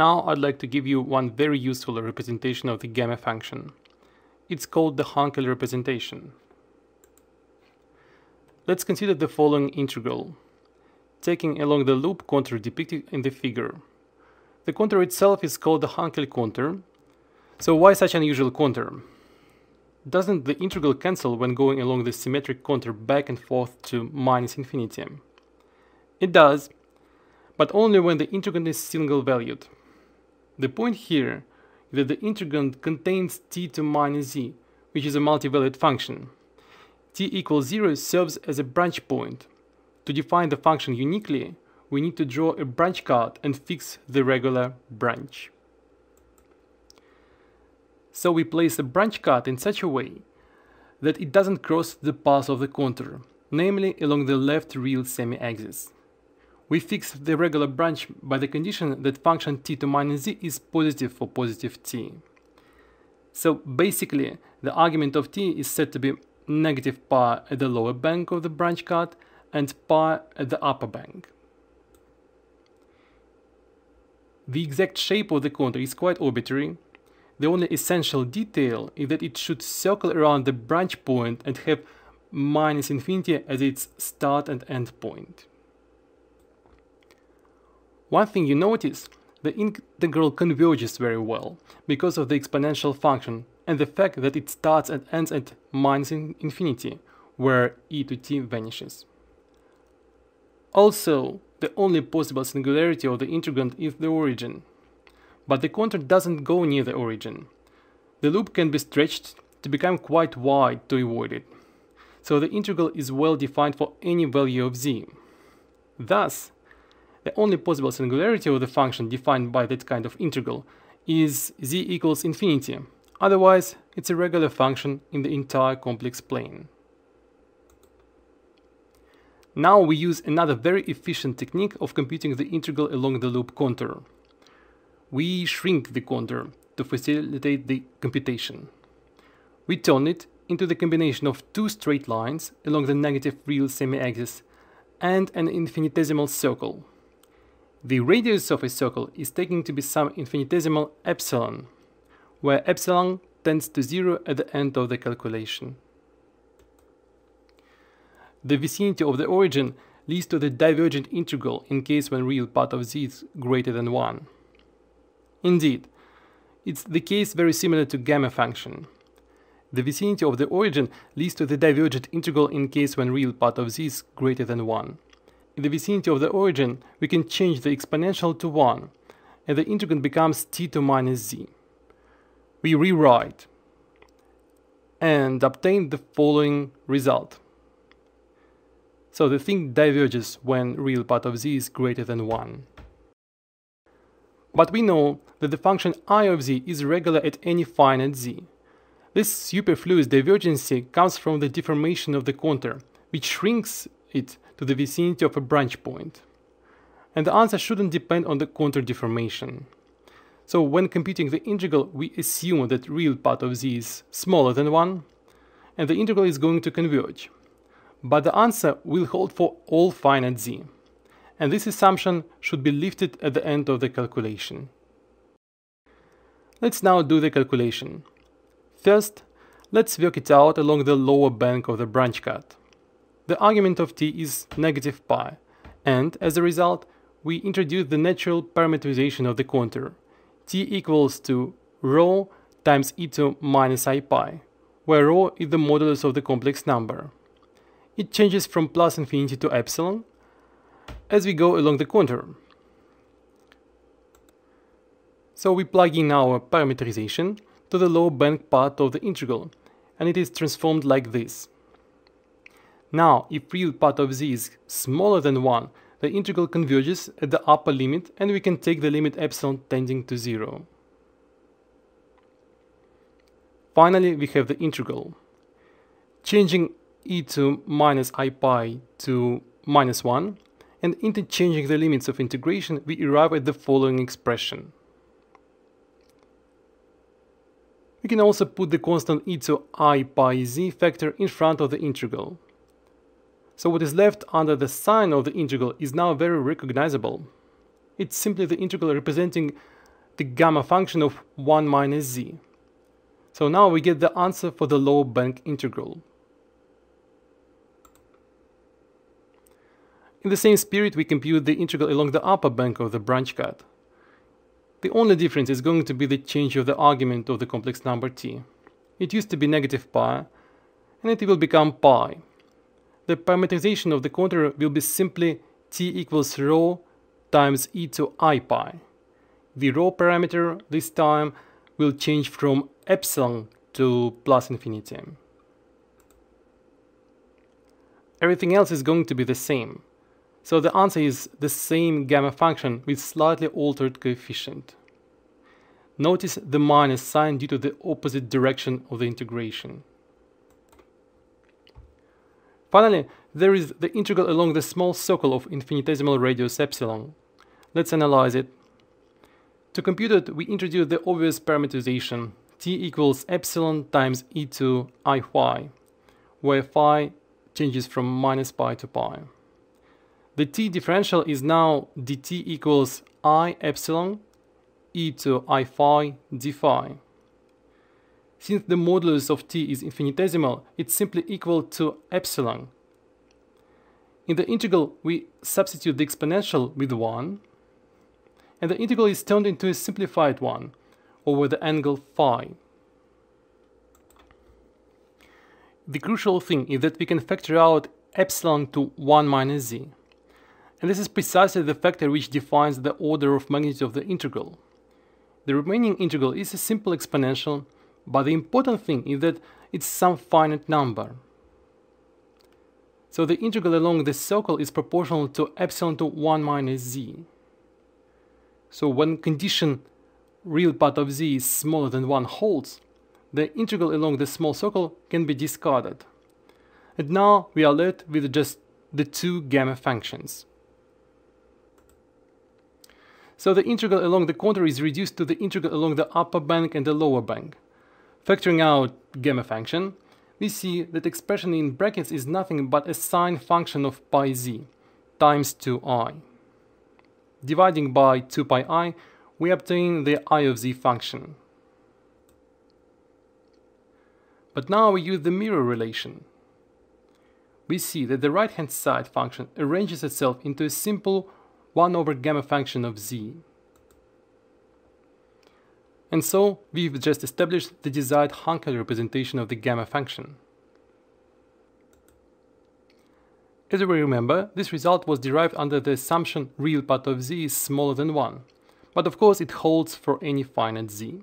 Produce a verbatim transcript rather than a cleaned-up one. Now I'd like to give you one very useful representation of the gamma function. It's called the Hankel representation. Let's consider the following integral, taking along the loop contour depicted in the figure. The contour itself is called the Hankel contour. So why such an unusual contour? Doesn't the integral cancel when going along the symmetric contour back and forth to minus infinity? It does, but only when the integrand is single-valued. The point here is that the integrand contains t to minus z, which is a multi-valued function. T equals zero serves as a branch point. To define the function uniquely, we need to draw a branch card and fix the regular branch. So we place the branch card in such a way that it doesn't cross the path of the contour, namely along the left real semi-axis. We fix the regular branch by the condition that function t to minus z is positive for positive t. So basically, the argument of t is said to be negative pi at the lower bank of the branch card and pi at the upper bank. The exact shape of the contour is quite arbitrary. The only essential detail is that it should circle around the branch point and have minus infinity as its start and end point. One thing you notice, the integral converges very well because of the exponential function and the fact that it starts and ends at minus infinity, where e to t vanishes. Also, the only possible singularity of the integrand is the origin. But the contour doesn't go near the origin. The loop can be stretched to become quite wide to avoid it. So the integral is well defined for any value of z. Thus, the only possible singularity of the function defined by that kind of integral is z equals infinity. Otherwise, it's a regular function in the entire complex plane. Now we use another very efficient technique of computing the integral along the loop contour. We shrink the contour to facilitate the computation. We turn it into the combination of two straight lines along the negative real semi-axis and an infinitesimal circle. The radius of a circle is taken to be some infinitesimal epsilon, where epsilon tends to zero at the end of the calculation. The vicinity of the origin leads to the divergent integral in case when real part of z is greater than one. Indeed, it's the case very similar to gamma function. The vicinity of the origin leads to the divergent integral in case when real part of z is greater than one. In the vicinity of the origin, we can change the exponential to one, and the integrand becomes t to minus z. We rewrite and obtain the following result. So the thing diverges when real part of z is greater than one. But we know that the function I of z is regular at any finite z. This superfluous divergency comes from the deformation of the contour, which shrinks it to the vicinity of a branch point. And the answer shouldn't depend on the contour deformation. So when computing the integral, we assume that real part of z is smaller than one, and the integral is going to converge. But the answer will hold for all finite z. And this assumption should be lifted at the end of the calculation. Let's now do the calculation. First, let's work it out along the lower bank of the branch card. The argument of t is negative pi, and as a result, we introduce the natural parameterization of the contour. T equals to rho times e to minus I pi, where rho is the modulus of the complex number. It changes from plus infinity to epsilon, as we go along the contour. So we plug in our parameterization to the low bank part of the integral, and it is transformed like this. Now, if real part of z is smaller than one, the integral converges at the upper limit, and we can take the limit epsilon tending to zero. Finally, we have the integral. Changing e to minus I pi to minus one, and interchanging the limits of integration, we arrive at the following expression. We can also put the constant e to I pi z factor in front of the integral. So what is left under the sign of the integral is now very recognizable. It's simply the integral representing the gamma function of one minus z. So now we get the answer for the lower bank integral. In the same spirit, we compute the integral along the upper bank of the branch cut. The only difference is going to be the change of the argument of the complex number t. It used to be negative pi, and it will become pi. The parameterization of the contour will be simply t equals rho times e to I pi. The rho parameter this time will change from epsilon to plus infinity. Everything else is going to be the same. So the answer is the same gamma function with slightly altered coefficient. Notice the minus sign due to the opposite direction of the integration. Finally, there is the integral along the small circle of infinitesimal radius epsilon. Let's analyze it. To compute it, we introduce the obvious parameterization t equals epsilon times e to I phi, where phi changes from minus pi to pi. The t differential is now dt equals I epsilon e to I phi d phi. Since the modulus of t is infinitesimal, it's simply equal to epsilon. In the integral, we substitute the exponential with one, and the integral is turned into a simplified one over the angle phi. The crucial thing is that we can factor out epsilon to one minus z. And this is precisely the factor which defines the order of magnitude of the integral. The remaining integral is a simple exponential, but the important thing is that it's some finite number. So the integral along the circle is proportional to epsilon to one minus z. So when condition real part of z is smaller than one holds, the integral along the small circle can be discarded. And now we are left with just the two gamma functions. So the integral along the contour is reduced to the integral along the upper bank and the lower bank. Factoring out gamma function, we see that expression in brackets is nothing but a sine function of pi z times two i. Dividing by two pi I, we obtain the I of z function. But now we use the mirror relation. We see that the right-hand side function arranges itself into a simple one over gamma function of z. And so we've just established the desired Hankel representation of the gamma function. As we remember, this result was derived under the assumption real part of z is smaller than one, but of course it holds for any finite z.